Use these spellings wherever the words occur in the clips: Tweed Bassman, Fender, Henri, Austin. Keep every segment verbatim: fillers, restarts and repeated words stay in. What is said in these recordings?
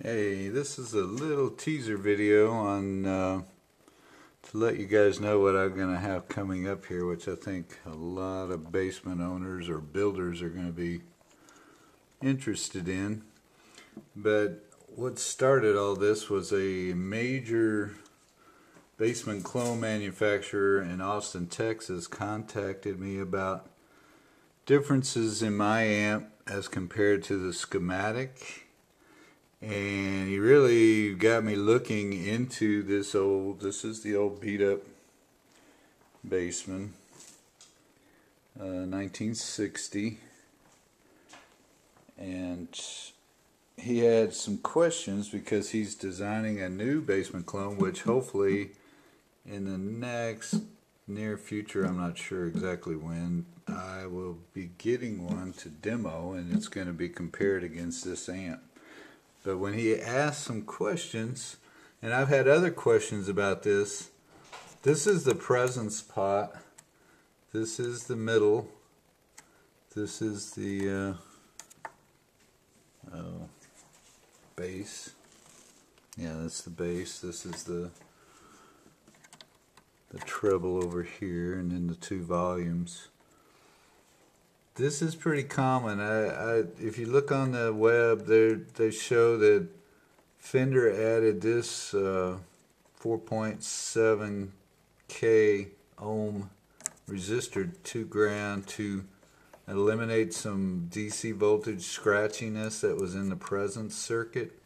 Hey, this is a little teaser video on uh, to let you guys know what I'm going to have coming up here, which I think a lot of basement owners or builders are going to be interested in. But what started all this was a major basement clone manufacturer in Austin, Texas contacted me about differences in my amp as compared to the schematic. And he really got me looking into this old, this is the old beat up Bassman, uh, nineteen sixty. And he had some questions because he's designing a new basement clone, which hopefully in the next near future, I'm not sure exactly when, I will be getting one to demo, and it's going to be compared against this amp. But when he asked some questions, and I've had other questions about this, this is the presence pot, this is the middle, this is the uh, uh, bass, yeah that's the bass, this is the, the treble over here, and then the two volumes. This is pretty common. I, I, if you look on the web, they show that Fender added this uh, four point seven K ohm resistor to ground to eliminate some D C voltage scratchiness that was in the presence circuit.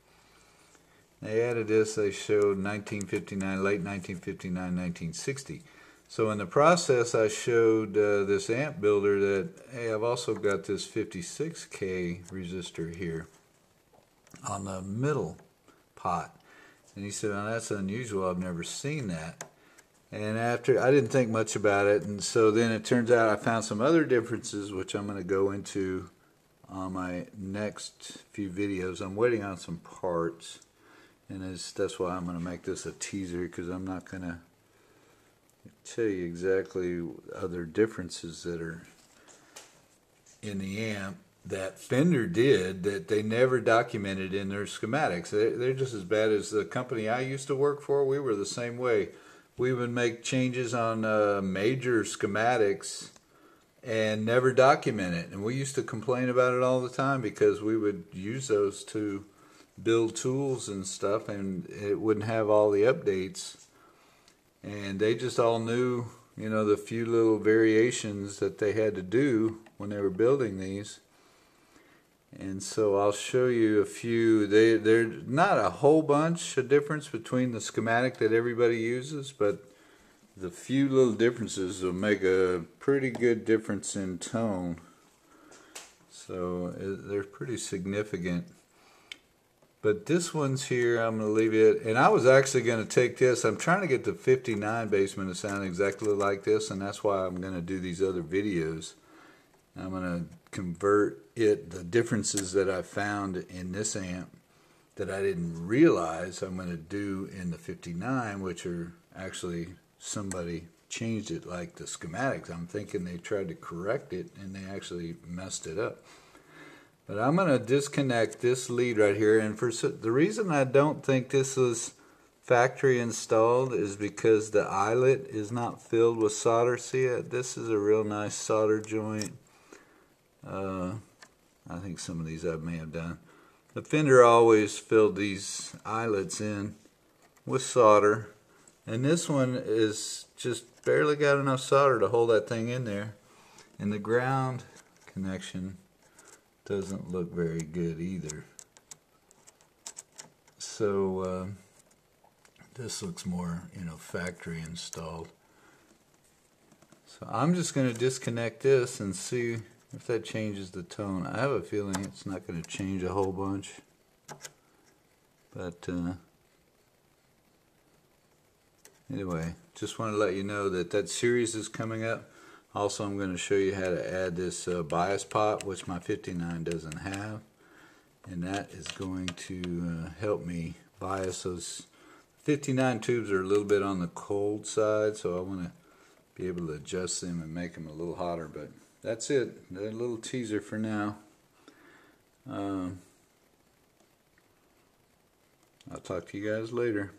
They added this, they showed nineteen fifty-nine, late nineteen fifty-nine, nineteen sixty. So in the process, I showed uh, this amp builder that, hey, I've also got this fifty-six K resistor here on the middle pot. And he said, well, that's unusual. I've never seen that. And after, I didn't think much about it. And so then it turns out I found some other differences, which I'm going to go into on my next few videos. I'm waiting on some parts. And it's, that's why I'm going to make this a teaser, because I'm not going to tell you exactly other differences that are in the amp that Fender did that they never documented in their schematics. They're just as bad as the company I used to work for. We were the same way. We would make changes on uh, major schematics and never document it. And we used to complain about it all the time because we would use those to build tools and stuff, and it wouldn't have all the updates. And they just all knew, you know, the few little variations that they had to do when they were building these. And so I'll show you a few. They, they're not a whole bunch of difference between the schematic that everybody uses, but the few little differences will make a pretty good difference in tone. So they're pretty significant. But this one's here, I'm going to leave it. And I was actually going to take this. I'm trying to get the fifty-nine basement to sound exactly like this, and that's why I'm going to do these other videos. I'm going to convert it, the differences that I found in this amp that I didn't realize I'm going to do in the fifty-nine, which are actually somebody changed it like the schematics. I'm thinking they tried to correct it, and they actually messed it up. But I'm going to disconnect this lead right here, and for the reason I don't think this was factory installed is because the eyelet is not filled with solder. See it? This is a real nice solder joint. Uh, I think some of these I may have done. The Fender always filled these eyelets in with solder, and this one is just barely got enough solder to hold that thing in there, and the ground connection doesn't look very good either. So uh, this looks more, you know, factory installed. So I'm just going to disconnect this and see if that changes the tone. I have a feeling it's not going to change a whole bunch, but uh, anyway, just want to let you know that that series is coming up. Also, I'm going to show you how to add this uh, bias pot, which my fifty-nine doesn't have. And that is going to uh, help me bias those. fifty-nine tubes are a little bit on the cold side, so I want to be able to adjust them and make them a little hotter. But that's it. A little teaser for now. Um, I'll talk to you guys later.